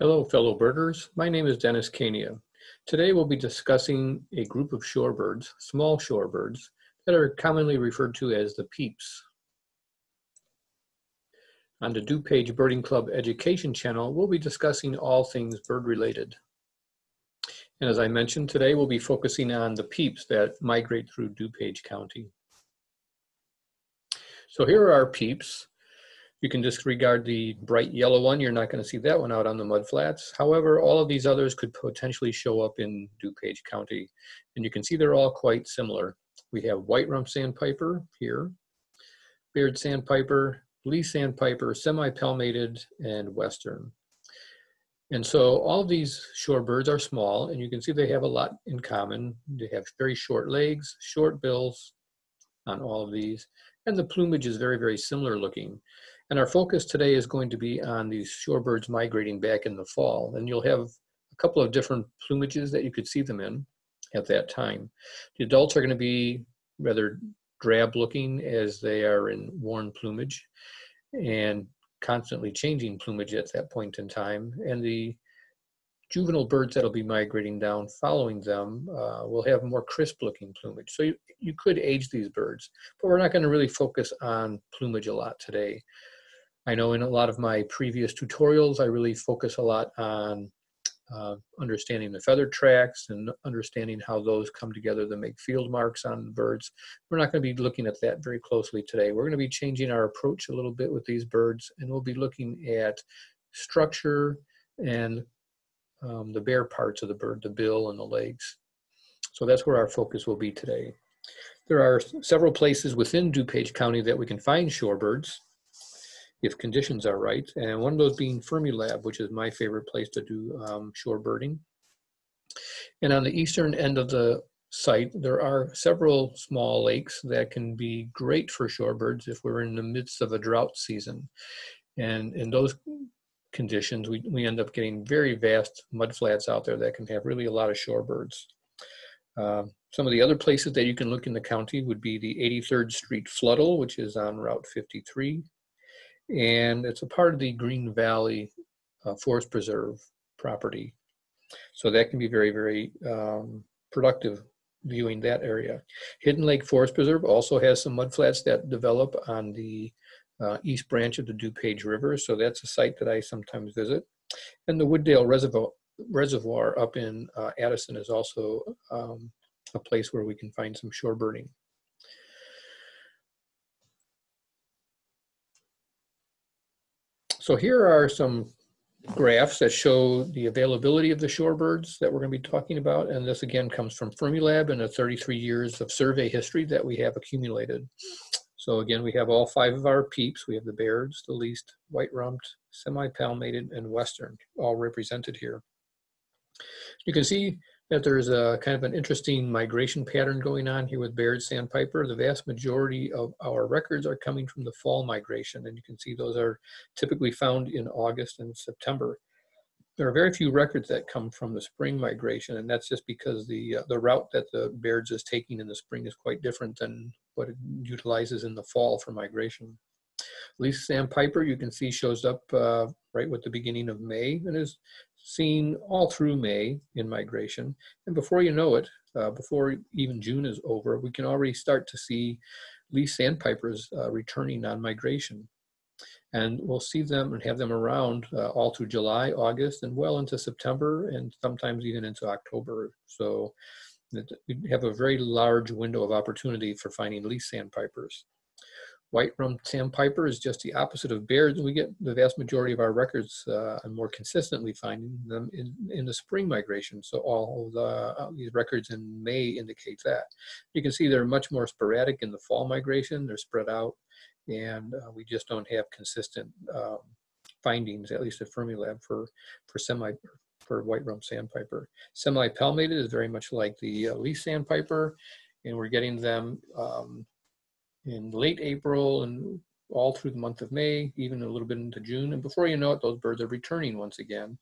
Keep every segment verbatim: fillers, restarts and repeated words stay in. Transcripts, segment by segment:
Hello, fellow birders. My name is Denis Kania. Today we'll be discussing a group of shorebirds, small shorebirds, that are commonly referred to as the Peeps. On the DuPage Birding Club Education Channel, we'll be discussing all things bird-related. And as I mentioned, today we'll be focusing on the Peeps that migrate through DuPage County. So here are our Peeps. You can disregard the bright yellow one. You're not going to see that one out on the mudflats. However, all of these others could potentially show up in DuPage County. And you can see they're all quite similar. We have white-rumped sandpiper here, Baird's sandpiper, Least sandpiper, semipalmated, and Western. And so all of these shorebirds are small, and you can see they have a lot in common. They have very short legs, short bills on all of these, and the plumage is very, very similar looking. And our focus today is going to be on these shorebirds migrating back in the fall. And you'll have a couple of different plumages that you could see them in at that time. The adults are going to be rather drab looking as they are in worn plumage and constantly changing plumage at that point in time. And the juvenile birds that'll be migrating down following them uh, will have more crisp looking plumage. So you, you could age these birds, but we're not going to really focus on plumage a lot today. I know in a lot of my previous tutorials, I really focus a lot on uh, understanding the feather tracks and understanding how those come together to make field marks on the birds. We're not going to be looking at that very closely today. We're going to be changing our approach a little bit with these birds, and we'll be looking at structure and um, the bare parts of the bird, the bill and the legs. So that's where our focus will be today. There are several places within DuPage County that we can find shorebirds if conditions are right, and one of those being Fermilab, which is my favorite place to do um, shore birding. And on the eastern end of the site, there are several small lakes that can be great for shorebirds if we're in the midst of a drought season. And in those conditions, we, we end up getting very vast mudflats out there that can have really a lot of shorebirds. Uh, some of the other places that you can look in the county would be the eighty-third Street Floodle, which is on Route fifty-three. And it's a part of the Green Valley uh, Forest Preserve property. So that can be very, very um, productive viewing that area. Hidden Lake Forest Preserve also has some mudflats that develop on the uh, east branch of the DuPage River. So that's a site that I sometimes visit. And the Wooddale Reservo Reservoir up in uh, Addison is also um, a place where we can find some shore birding. So here are some graphs that show the availability of the shorebirds that we're going to be talking about. And this again comes from Fermilab and the thirty-three years of survey history that we have accumulated. So again, we have all five of our Peeps. We have the Baird's, the Least, white-rumped, semi-palmated, and Western, all represented here. You can see that there's a kind of an interesting migration pattern going on here with Baird's sandpiper. The vast majority of our records are coming from the fall migration, and you can see those are typically found in August and September. There are very few records that come from the spring migration, and that's just because the, uh, the route that the Baird's is taking in the spring is quite different than what it utilizes in the fall for migration. Least sandpiper, you can see, shows up uh, right with the beginning of May and is seen all through May in migration. And before you know it, uh, before even June is over, we can already start to see least sandpipers uh, returning on migration. And we'll see them and have them around uh, all through July, August, and well into September, and sometimes even into October. So we have a very large window of opportunity for finding least sandpipers. White-rumped sandpiper is just the opposite of Baird's. We get the vast majority of our records uh, and more consistently finding them in, in the spring migration. So all the, uh, these records in May indicate that. You can see they're much more sporadic in the fall migration. They're spread out, and uh, we just don't have consistent um, findings, at least at Fermilab, for, for semi for white-rumped sandpiper. Semi-palmated is very much like the uh, least sandpiper, and we're getting them um, in late April and all through the month of May, even a little bit into June. And before you know it, those birds are returning once again,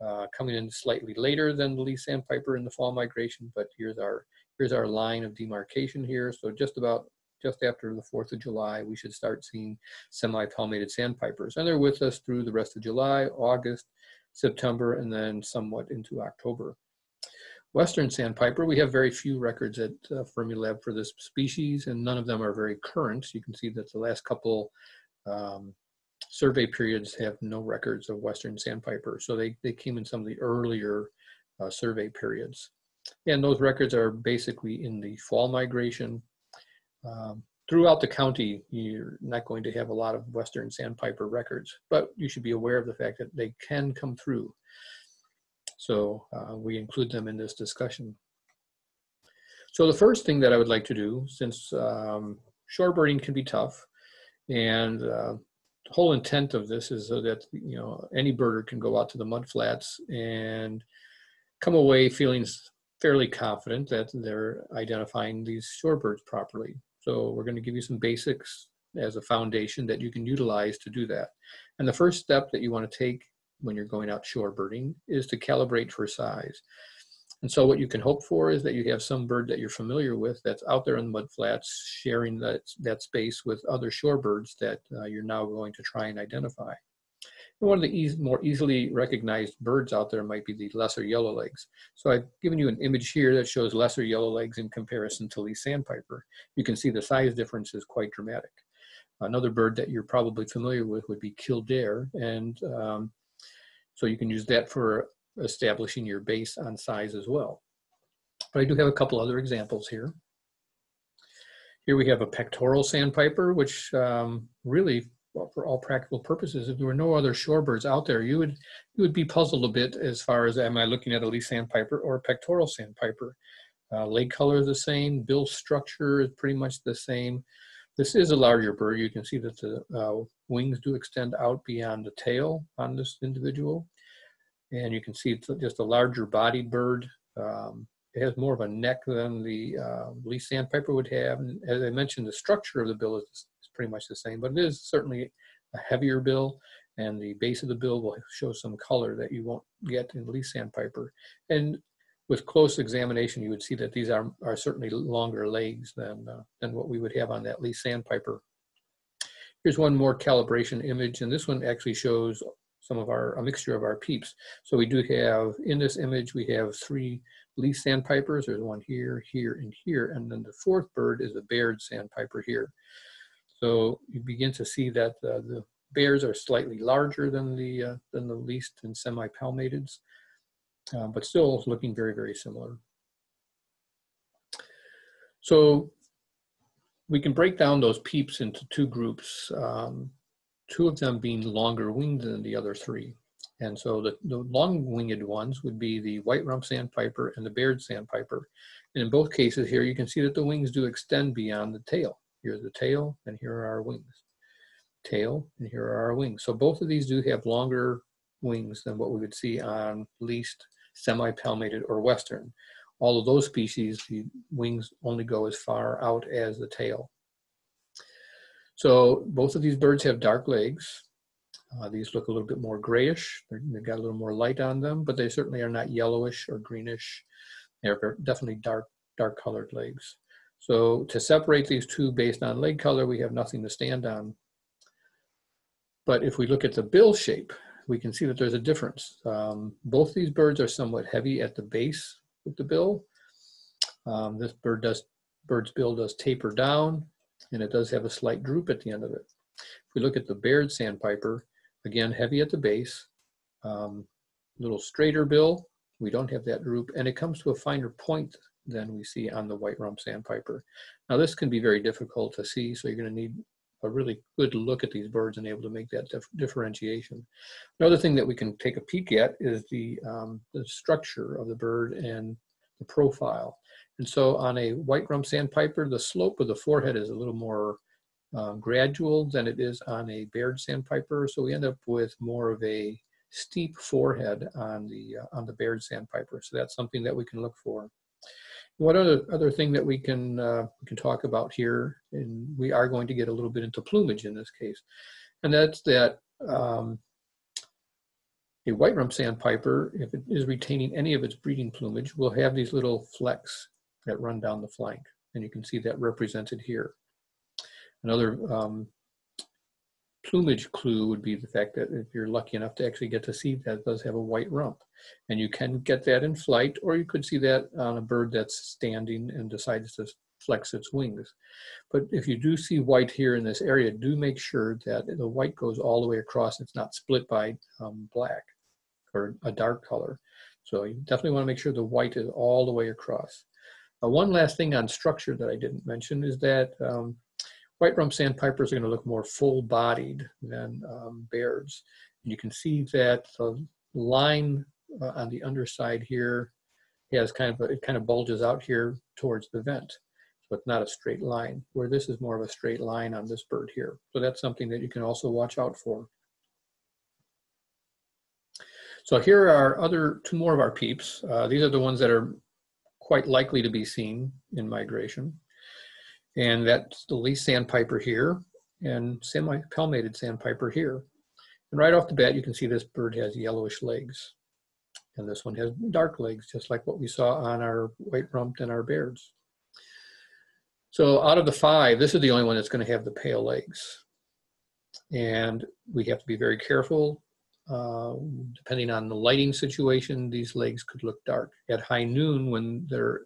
uh, coming in slightly later than the least sandpiper in the fall migration. But here's our, here's our line of demarcation here. So just about, just after the fourth of July, we should start seeing semi-palmated sandpipers. And they're with us through the rest of July, August, September and then somewhat into October. Western sandpiper, we have very few records at uh, Fermilab for this species, and none of them are very current. You can see that the last couple um, survey periods have no records of Western sandpiper, so they, they came in some of the earlier uh, survey periods. And those records are basically in the fall migration. Um, throughout the county, you're not going to have a lot of Western sandpiper records, but you should be aware of the fact that they can come through. So uh, we include them in this discussion. So the first thing that I would like to do, since um, shore birding can be tough, and uh, the whole intent of this is so that, you know, any birder can go out to the mud flats and come away feeling fairly confident that they're identifying these shorebirds properly. So we're going to give you some basics as a foundation that you can utilize to do that. And the first step that you want to take when you're going out shore birding is to calibrate for size. And so what you can hope for is that you have some bird that you're familiar with that's out there in the mud flats sharing that, that space with other shorebirds that uh, you're now going to try and identify. And one of the easy, more easily recognized birds out there might be the lesser yellowlegs. So I've given you an image here that shows lesser yellowlegs in comparison to least sandpiper. You can see the size difference is quite dramatic. Another bird that you're probably familiar with would be kildare, and um, so you can use that for establishing your base on size as well. But I do have a couple other examples here. Here we have a pectoral sandpiper, which um, really, well, for all practical purposes, if there were no other shorebirds out there, you would, you would be puzzled a bit as far as, am I looking at a least sandpiper or a pectoral sandpiper? Uh, leg color is the same, bill structure is pretty much the same. This is a larger bird. You can see that the uh, wings do extend out beyond the tail on this individual. And you can see it's just a larger bodied bird. Um, it has more of a neck than the uh, least sandpiper would have. And as I mentioned, the structure of the bill is, is pretty much the same, but it is certainly a heavier bill, and the base of the bill will show some color that you won't get in least sandpiper. And with close examination, you would see that these are, are certainly longer legs than, uh, than what we would have on that least sandpiper. Here's one more calibration image, and this one actually shows some of our, a mixture of our peeps. So we do have, in this image, we have three least sandpipers. There's one here, here, and here, and then the fourth bird is a Baird's sandpiper here. So you begin to see that uh, the Bairds are slightly larger than the, uh, than the least and semipalmateds, uh, but still looking very, very similar. So we can break down those peeps into two groups. Um, two of them being longer winged than the other three. And so the, the long-winged ones would be the white-rumped sandpiper and the Baird's sandpiper. And in both cases here, you can see that the wings do extend beyond the tail. Here's the tail, and here are our wings. Tail, and here are our wings. So both of these do have longer wings than what we would see on least, semi-palmated, or western. All of those species, the wings only go as far out as the tail. So both of these birds have dark legs. Uh, these look a little bit more grayish. They're, they've got a little more light on them, but they certainly are not yellowish or greenish. They're definitely dark, dark colored legs. So to separate these two based on leg color, we have nothing to stand on. But if we look at the bill shape, we can see that there's a difference. Um, both these birds are somewhat heavy at the base with the bill. Um, this bird does, bird's bill does taper down, and it does have a slight droop at the end of it. If we look at the Baird sandpiper, again, heavy at the base, um, little straighter bill, we don't have that droop, and it comes to a finer point than we see on the white-rumped sandpiper. Now this can be very difficult to see, so you're gonna need a really good look at these birds and able to make that dif differentiation. Another thing that we can take a peek at is the, um, the structure of the bird and the profile. And so on a white-rumped sandpiper, the slope of the forehead is a little more um, gradual than it is on a Baird sandpiper. So we end up with more of a steep forehead on the, uh, on the Baird sandpiper. So that's something that we can look for. One other, other thing that we can, uh, we can talk about here, and we are going to get a little bit into plumage in this case, and that's that um, a white-rumped sandpiper, if it is retaining any of its breeding plumage, will have these little flecks that run down the flank, and you can see that represented here. Another um, plumage clue would be the fact that if you're lucky enough to actually get to see that, it does have a white rump. And you can get that in flight, or you could see that on a bird that's standing and decides to flex its wings. But if you do see white here in this area, do make sure that the white goes all the way across. It's not split by um, black or a dark color. So you definitely want to make sure the white is all the way across. Uh, one last thing on structure that I didn't mention is that um, white-rumped sandpipers are going to look more full-bodied than um, Baird's. And you can see that the line uh, on the underside here has kind of a, it kind of bulges out here towards the vent. So it's not a straight line, where this is more of a straight line on this bird here. So that's something that you can also watch out for. So here are other two more of our peeps. Uh, these are the ones that are quite likely to be seen in migration. And that's the least sandpiper here and semi-palmated sandpiper here. And right off the bat, you can see this bird has yellowish legs. And this one has dark legs, just like what we saw on our white-rumped and our Baird's. So out of the five, this is the only one that's going to have the pale legs. And we have to be very careful. Uh, depending on the lighting situation, these legs could look dark. At high noon, when there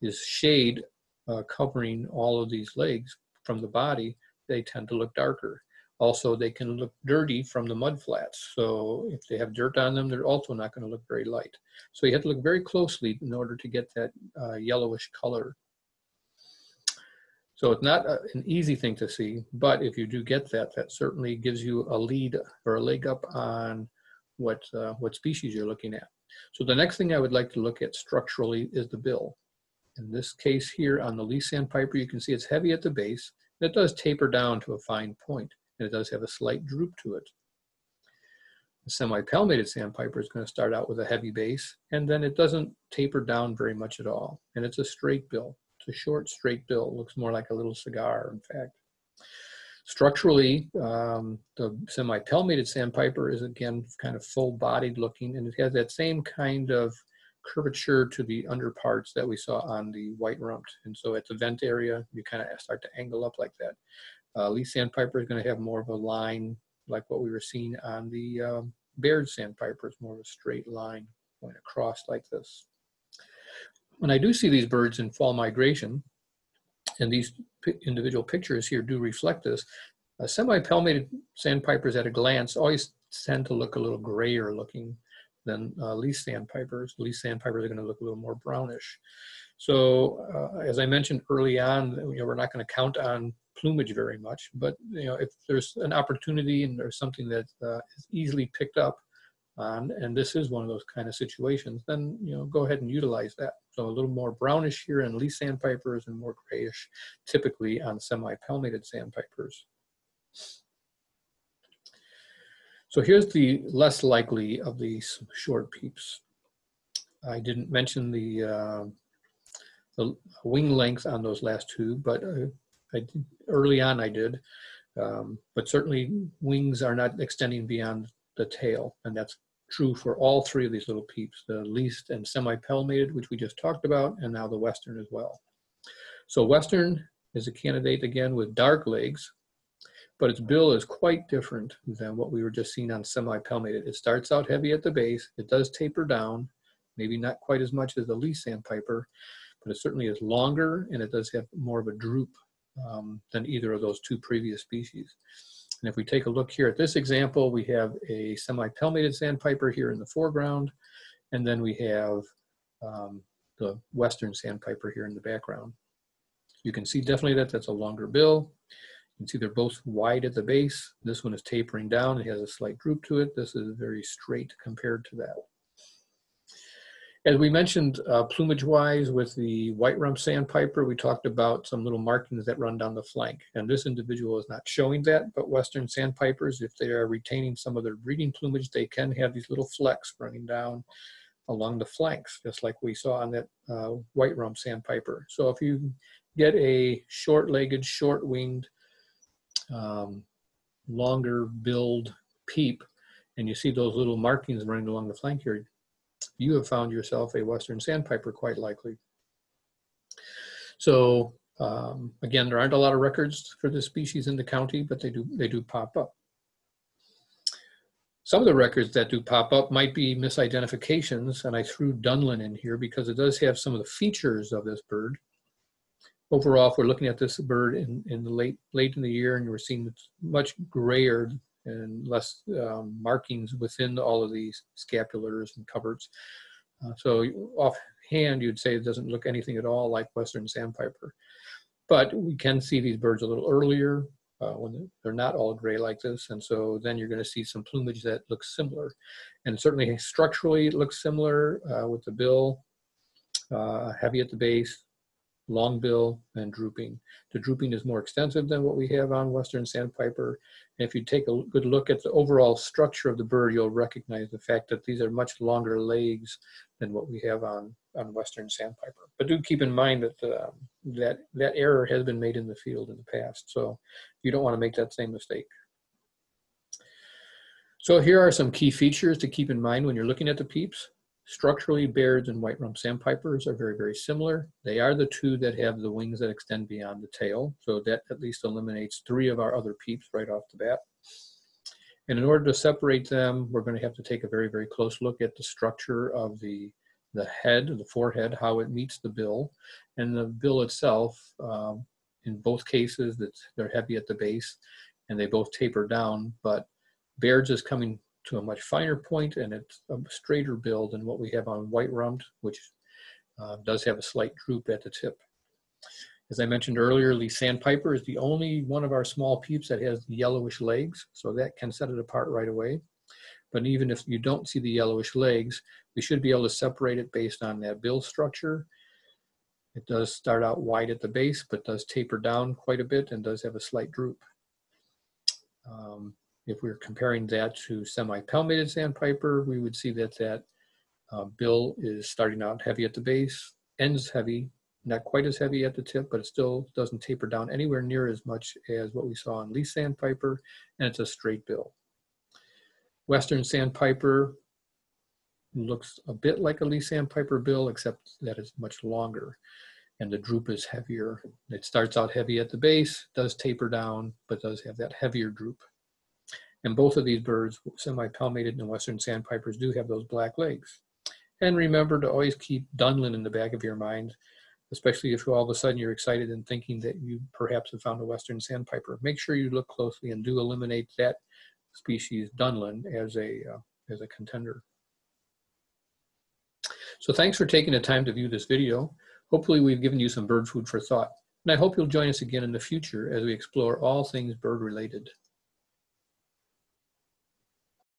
is shade uh, covering all of these legs from the body, they tend to look darker. Also, they can look dirty from the mud flats. So if they have dirt on them, they're also not going to look very light. So you have to look very closely in order to get that uh, yellowish color. So it's not a, an easy thing to see, but if you do get that, that certainly gives you a lead or a leg up on what, uh, what species you're looking at. So the next thing I would like to look at structurally is the bill. In this case here on the least sandpiper, you can see it's heavy at the base. It does taper down to a fine point, and it does have a slight droop to it. The semi-palmated sandpiper is going to start out with a heavy base, and then it doesn't taper down very much at all, and it's a straight bill. A short straight bill, looks more like a little cigar, in fact. Structurally, um, the semi-palmated sandpiper is again kind of full-bodied looking, and it has that same kind of curvature to the underparts that we saw on the white-rumped. And so at the vent area, you kind of start to angle up like that. Uh, least sandpiper is going to have more of a line like what we were seeing on the um, Baird's sandpiper. It's more of a straight line going across like this. When I do see these birds in fall migration, and these individual pictures here do reflect this, uh, semi-palmated sandpipers at a glance always tend to look a little grayer looking than uh, least sandpipers. Least sandpipers are going to look a little more brownish. So uh, as I mentioned early on, you know, we're not going to count on plumage very much, but you know, if there's an opportunity and there's something that uh, is easily picked up on, and this is one of those kind of situations, then you know, go ahead and utilize that. So a little more brownish here in least sandpipers and more grayish typically on semi-palmated sandpipers. So here's the less likely of these short peeps. I didn't mention the, uh, the wing length on those last two, but uh, I did, early on I did. Um, but certainly wings are not extending beyond the tail, and that's true for all three of these little peeps, the least and semi-palmated, which we just talked about, and now the Western as well. So Western is a candidate again with dark legs, but its bill is quite different than what we were just seeing on semi-palmated. It starts out heavy at the base, it does taper down, maybe not quite as much as the least sandpiper, but it certainly is longer, and it does have more of a droop um, than either of those two previous species. And if we take a look here at this example, we have a semi-palmated sandpiper here in the foreground, and then we have um, the Western sandpiper here in the background. You can see definitely that that's a longer bill. You can see they're both wide at the base. This one is tapering down. It has a slight droop to it. This is very straight compared to that. As we mentioned, uh, plumage-wise, with the white-rumped sandpiper, we talked about some little markings that run down the flank. And this individual is not showing that, but Western sandpipers, if they are retaining some of their breeding plumage, they can have these little flecks running down along the flanks, just like we saw on that uh, white-rumped sandpiper. So if you get a short-legged, short-winged, um, longer-billed peep, and you see those little markings running along the flank here, you have found yourself a Western sandpiper, quite likely. So um, again, there aren't a lot of records for this species in the county, but they do, they do pop up. Some of the records that do pop up might be misidentifications, and I threw Dunlin in here because it does have some of the features of this bird. Overall, if we're looking at this bird in, in the late, late in the year, and we're seeing much grayer and less um, markings within all of these scapulars and coverts. Uh, so offhand, you'd say it doesn't look anything at all like Western sandpiper. But we can see these birds a little earlier uh, when they're not all gray like this. And so then you're gonna see some plumage that looks similar. And certainly structurally it looks similar uh, with the bill, uh, heavy at the base, long bill, and drooping. The drooping is more extensive than what we have on Western sandpiper. And if you take a good look at the overall structure of the bird, you'll recognize the fact that these are much longer legs than what we have on, on Western sandpiper. But do keep in mind that, the, that that error has been made in the field in the past, so you don't want to make that same mistake. So here are some key features to keep in mind when you're looking at the Peeps. Structurally, Baird's and white-rumped sandpipers are very, very similar. They are the two that have the wings that extend beyond the tail, so that at least eliminates three of our other Peeps right off the bat. And in order to separate them, we're going to have to take a very, very close look at the structure of the, the head, the forehead, how it meets the bill, and the bill itself. Um, in both cases, that's, they're heavy at the base, and they both taper down, but Baird's is coming to a much finer point, and it's a straighter bill than what we have on white-rumped, which uh, does have a slight droop at the tip. As I mentioned earlier, Least sandpiper is the only one of our small Peeps that has yellowish legs, so that can set it apart right away. But even if you don't see the yellowish legs, we should be able to separate it based on that bill structure. It does start out wide at the base, but does taper down quite a bit and does have a slight droop. Um, If we're comparing that to semi-palmated sandpiper, we would see that that uh, bill is starting out heavy at the base, ends heavy, not quite as heavy at the tip, but it still doesn't taper down anywhere near as much as what we saw in Least sandpiper, and it's a straight bill. Western sandpiper looks a bit like a Least sandpiper bill, except that it's much longer, and the droop is heavier. It starts out heavy at the base, does taper down, but does have that heavier droop. And both of these birds, semi-palmated and Western sandpipers, do have those black legs. And remember to always keep Dunlin in the back of your mind, especially if all of a sudden you're excited and thinking that you perhaps have found a Western sandpiper. Make sure you look closely and do eliminate that species, Dunlin, as a, uh, as a contender. So thanks for taking the time to view this video. Hopefully we've given you some bird food for thought. And I hope you'll join us again in the future as we explore all things bird related.